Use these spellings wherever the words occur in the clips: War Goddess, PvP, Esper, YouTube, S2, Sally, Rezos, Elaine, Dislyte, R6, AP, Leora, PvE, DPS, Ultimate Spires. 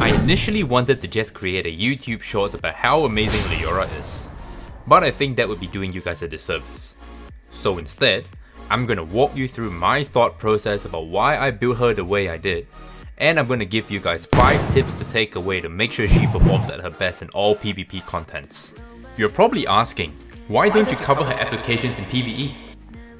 I initially wanted to just create a YouTube short about how amazing Leora is, but I think that would be doing you guys a disservice. So instead, I'm gonna walk you through my thought process about why I built her the way I did, and I'm gonna give you guys 5 tips to take away to make sure she performs at her best in all PvP contents. You're probably asking, why don't you cover her applications in PvE?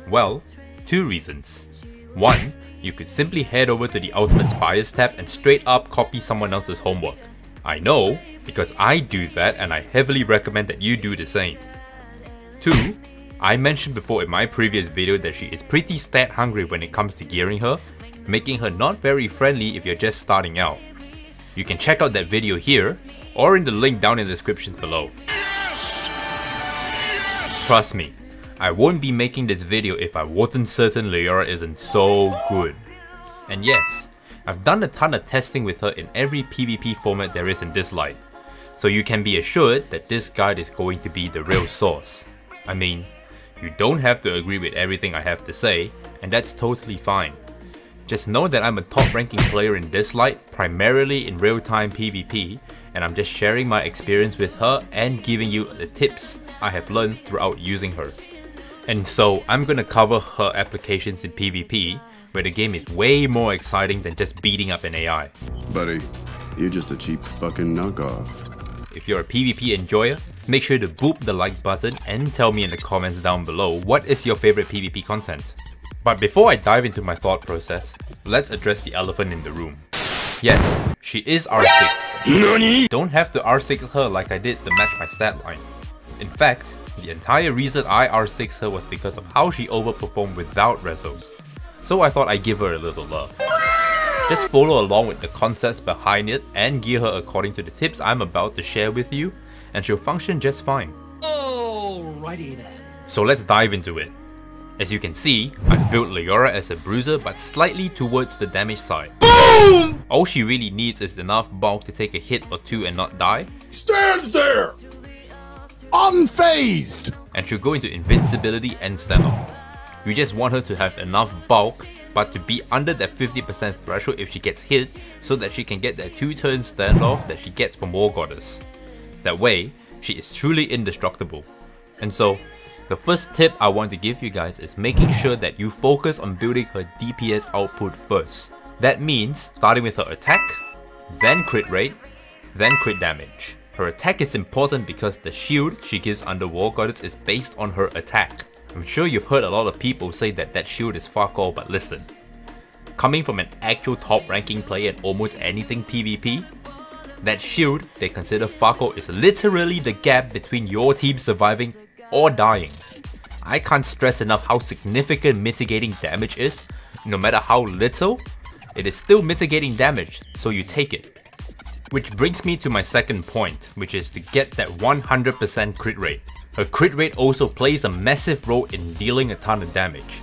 Well, 2 reasons. 1. You could simply head over to the Ultimate Spires tab and straight up copy someone else's homework. I know, because I do that and I heavily recommend that you do the same. 2. I mentioned before in my previous video that she is pretty stat hungry when it comes to gearing her, making her not very friendly if you're just starting out. You can check out that video here, or in the link down in the descriptions below. Yes! Yes! Trust me, I won't be making this video if I wasn't certain Leora isn't so good. And yes, I've done a ton of testing with her in every PvP format there is in Dislyte, so you can be assured that this guide is going to be the real source. I mean, you don't have to agree with everything I have to say, and that's totally fine. Just know that I'm a top ranking player in Dislyte, primarily in real time PvP, and I'm just sharing my experience with her and giving you the tips I have learned throughout using her. And so I'm gonna cover her applications in PvP, where the game is way more exciting than just beating up an AI. Buddy, you're just a cheap fucking knockoff. If you're a PvP enjoyer, make sure to boop the like button and tell me in the comments down below what is your favorite PvP content. But before I dive into my thought process, let's address the elephant in the room. Yes, she is R6. NANI? Don't have to R6 her like I did to match my stat line. In fact, the entire reason I R6 her was because of how she overperformed without Rezos. So I thought I'd give her a little love. Just follow along with the concepts behind it and gear her according to the tips I'm about to share with you, and she'll function just fine. Alrighty then. So let's dive into it. As you can see, I've built Leora as a bruiser but slightly towards the damage side. BOOM! All she really needs is enough bulk to take a hit or two and not die. Stands there! Unfazed! And she'll go into invincibility and stand-off. You just want her to have enough bulk but to be under that 50% threshold if she gets hit, so that she can get that 2-turn standoff that she gets from War Goddess. That way, she is truly indestructible. And so, the first tip I want to give you guys is making sure that you focus on building her DPS output first. That means starting with her attack, then crit rate, then crit damage. Her attack is important because the shield she gives under War Goddess is based on her attack. I'm sure you've heard a lot of people say that that shield is fuck all, but listen. Coming from an actual top ranking player at almost anything PvP, that shield they consider fuck all is literally the gap between your team surviving or dying. I can't stress enough how significant mitigating damage is. No matter how little, it is still mitigating damage, so you take it. Which brings me to my second point, which is to get that 100% crit rate. Her crit rate also plays a massive role in dealing a ton of damage.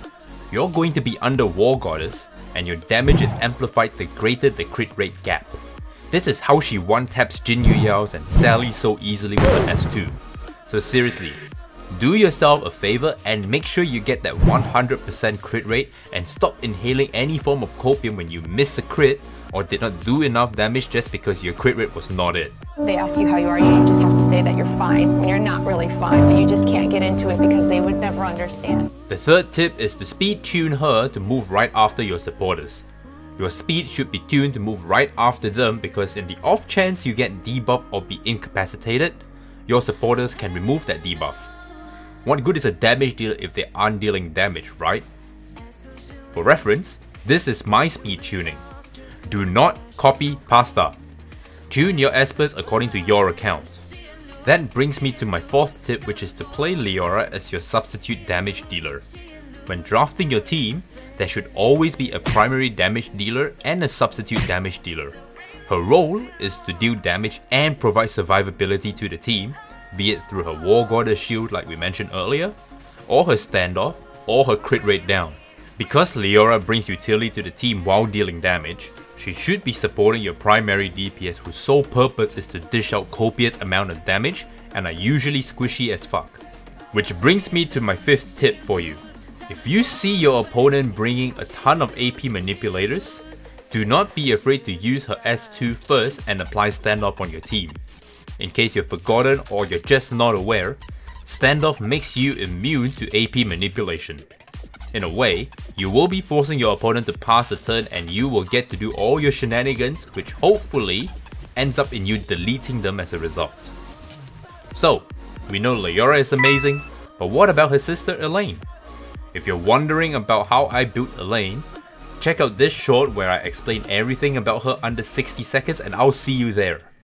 You're going to be under War Goddess, and your damage is amplified the greater the crit rate gap. This is how she one-taps Jinyu Yao's and Sally so easily with her S2. So seriously, do yourself a favor and make sure you get that 100% crit rate and stop inhaling any form of copium when you miss a crit or did not do enough damage just because your crit rate was not it. They ask you how you are, you just have to say that you're fine when you're not really fine, but you just can't get into it because they would never understand. The third tip is to speed tune her to move right after your supporters. Your speed should be tuned to move right after them because in the off chance you get debuffed or be incapacitated, your supporters can remove that debuff. What good is a damage dealer if they aren't dealing damage, right? For reference, this is my speed tuning. Do not copy pasta. Tune your espers according to your accounts. That brings me to my fourth tip, which is to play Leora as your substitute damage dealer. When drafting your team, there should always be a primary damage dealer and a substitute damage dealer. Her role is to deal damage and provide survivability to the team, be it through her War Goddess shield like we mentioned earlier, or her standoff, or her crit rate down. Because Leora brings utility to the team while dealing damage, she should be supporting your primary DPS whose sole purpose is to dish out copious amount of damage and are usually squishy as fuck. Which brings me to my fifth tip for you. If you see your opponent bringing a ton of AP manipulators, Do not be afraid to use her S2 first and apply standoff on your team. In case you've forgotten or you're just not aware, standoff makes you immune to AP manipulation. In a way, you will be forcing your opponent to pass the turn and you will get to do all your shenanigans, which hopefully ends up in you deleting them as a result. So, we know Leora is amazing, but what about her sister Elaine? If you're wondering about how I built Elaine, check out this short where I explain everything about her under 60 seconds, and I'll see you there.